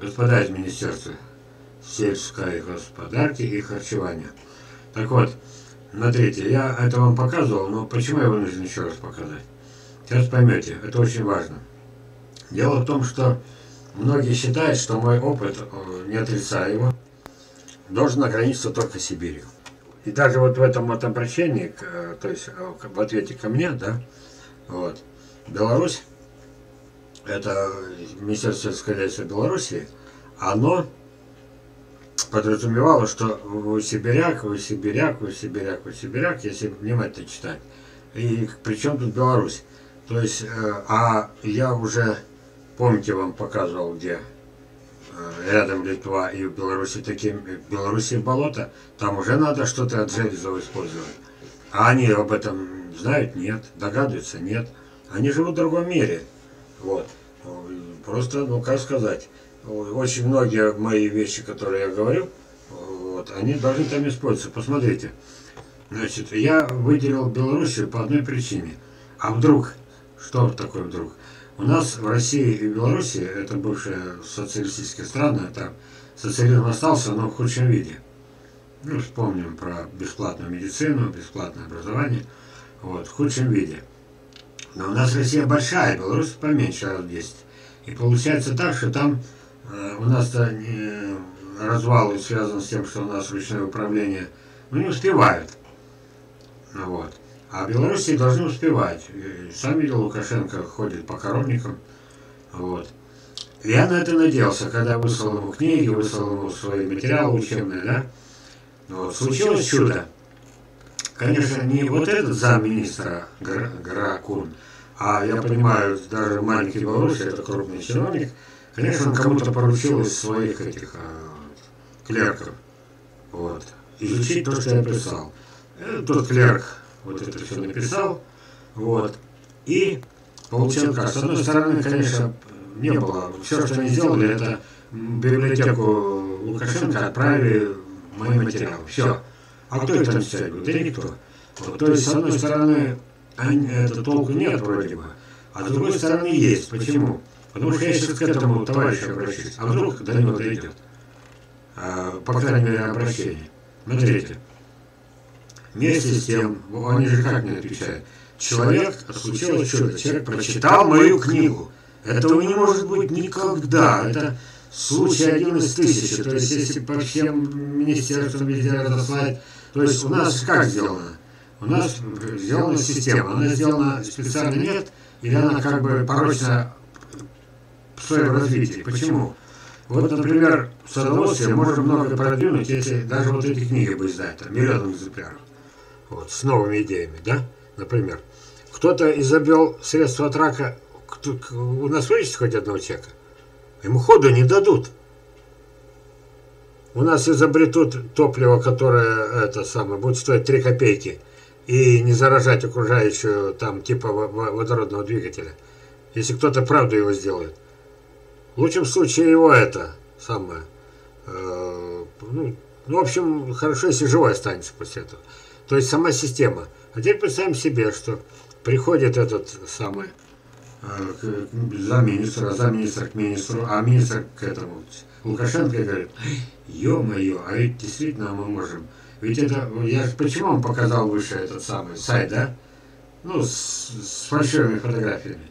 господа из Министерства сельской господарки и харчевания. Так вот, смотрите, я это вам показывал, но почему я вынужден еще раз показать? Сейчас поймете, это очень важно. Дело в том, что многие считают, что мой опыт, не отрицая его, должен ограничиться только Сибирью. И даже вот в этом вот обращении, то есть в ответе ко мне, да, вот, Беларусь, это Министерство сельского хозяйства Беларуси, оно подразумевало, что вы сибиряк, если внимательно читать. И причем тут Беларусь? То есть, а я уже, помните, вам показывал, где рядом Литва и в Беларуси болото, там уже надо что-то от железа использовать. А они об этом знают? Нет. Догадываются? Нет. Они живут в другом мире. Вот. Просто, ну как сказать, очень многие мои вещи, которые я говорю, вот, они должны там использоваться. Посмотрите. Значит, я выделил Белоруссию по одной причине. А вдруг? Что такое вдруг? У нас в России и Белоруссии, это бывшие социалистические страны, там социализм остался, но в худшем виде. Ну, вспомним про бесплатную медицину, бесплатное образование. Вот, в худшем виде. Но у нас Россия большая, Беларусь поменьше, раз в 10. И получается так, что там у нас развал связан с тем, что у нас ручное управление, ну, не успевают. Вот. А Беларуси должны успевать. И сам видел, Лукашенко ходит по коровникам. Вот. Я на это надеялся, когда выслал ему книги, выслал ему свои материалы учебные, да? Вот. Случилось чудо. Конечно, не вот этот замминистра Гракун, а я понимаю, даже маленький Беларусь, это крупный чиновник, конечно, он кому-то поручил из своих этих клерков. Вот. Изучить то, что я писал. Тот клерк вот это все написал, вот, и получил как. С одной стороны, конечно, не было. Все, что они сделали, это библиотеку Лукашенко отправили мои материалы. Все. А кто это читает? Да никто. Вот, то есть, с одной стороны, это толку нет вроде бы, а с другой стороны есть. Почему? Потому что я сейчас к этому товарищу обращусь. А вдруг до него дойдет? По крайней мере, обращение. Смотрите. Вместе с тем, они же как мне отвечают, случилось чудо, человек прочитал мою книгу. Этого не может быть никогда. Это случай один из тысячи. То есть, если по всем министерствам везде разослать, то есть у нас как сделано? У нас сделана система. Она сделана специально нет, или она как бы порочна в своем развитии. Почему? Вот, например, с удовольствием можно много продвинуть, если даже вот эти книги бы издать, там, миллионом экземпляров. Вот, с новыми идеями, да, например. Кто-то изобрел средство от рака, у нас вылечит хоть одного человека? Ему ходу не дадут. У нас изобретут топливо, которое, это самое, будет стоить 3 копейки, и не заражать окружающую, там, типа водородного двигателя. Если кто-то правду его сделает. В лучшем случае его это самое, в общем, хорошо, если живой останется после этого. То есть сама система. А теперь представим себе, что приходит этот самый замминистра к министру, а министр к этому Лукашенко и говорит: ё-моё, а ведь действительно мы можем. Ведь это, я же почему вам показал выше этот самый сайт, да? Ну, с фальшивыми фотографиями.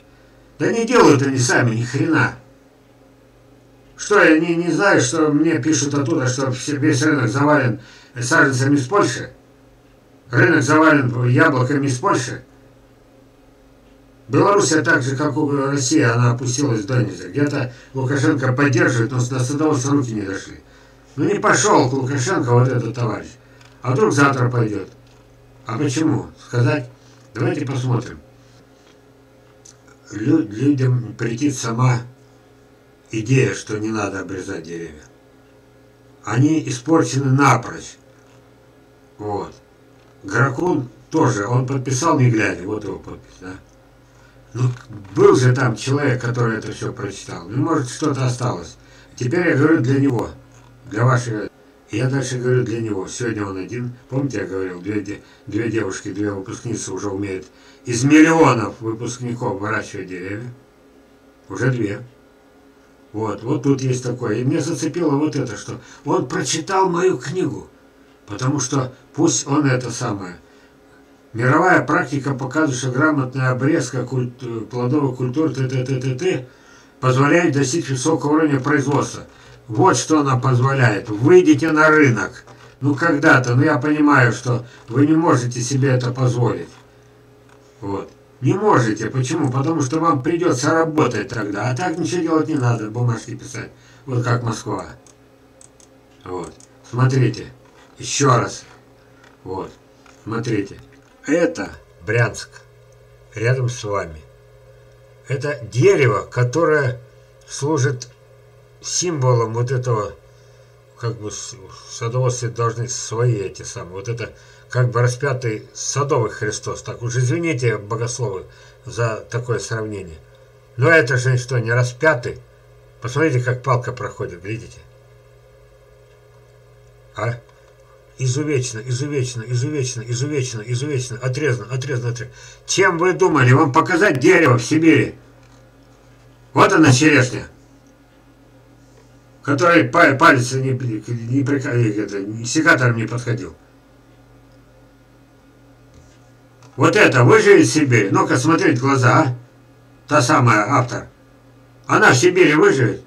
Да не делают они сами ни хрена. Что, я не знаю, что мне пишут оттуда, что весь рынок завален саженцами из Польши? Рынок завален яблоками из Польши? Белоруссия так же, как у России, она опустилась до низа. Где-то Лукашенко поддерживает, но до садоводства руки не дошли. Ну не пошел к Лукашенко вот этот товарищ. А вдруг завтра пойдет? А почему? Сказать? Давайте посмотрим. Людям прийти сама идея, что не надо обрезать деревья. Они испорчены напрочь. Вот. Гракун тоже, он подписал, не глядя, вот его подпись, да. Ну, был же там человек, который это все прочитал. Ну, может, что-то осталось. Теперь я говорю для него, для вашей... Я дальше говорю для него. Сегодня он один. Помните, я говорил, две девушки, две выпускницы уже умеют из миллионов выпускников выращивать деревья. Уже две. Вот тут есть такое. И меня зацепило вот это, что он прочитал мою книгу. Потому что пусть он это самое. Мировая практика показывает, что грамотная обрезка плодовых культур позволяет достичь высокого уровня производства. Вот что она позволяет. Выйдите на рынок. Ну когда-то, ну я понимаю, что вы не можете себе это позволить. Вот. Не можете. Почему? Потому что вам придется работать тогда. А так ничего делать не надо, бумажки писать. Вот как Москва. Вот. Смотрите. Еще раз. Вот. Смотрите. Это Брянск. Рядом с вами. Это дерево, которое служит символом вот этого, как бы садоводцы должны свои эти самые, вот это как бы распятый садовый Христос, так уж извините, богословы, за такое сравнение. Но это же что, не распятый? Посмотрите, как палка проходит, видите? А? Изувечно, изувечно, изувечно, изувечно, изувечно, отрезано, отрезано, отрезано. Чем вы думали? Вам показать дерево в Сибири? Вот она черешня, который палец не секатором не подходил. Вот это, вы же из Сибири? Ну-ка, смотреть в глаза, а? Та самая автор. Она в Сибири выживет?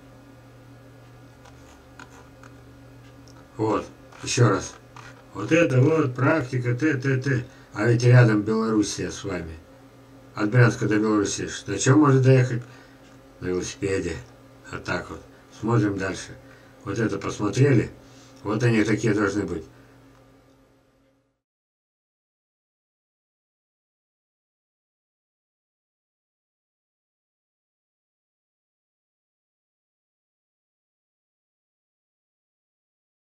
Вот, еще раз. Вот это вот практика, А ведь рядом Белоруссия с вами. От Брянска до Белоруссии. На чем можно доехать? На велосипеде. Вот так вот. Смотрим дальше. Вот это посмотрели. Вот они такие должны быть.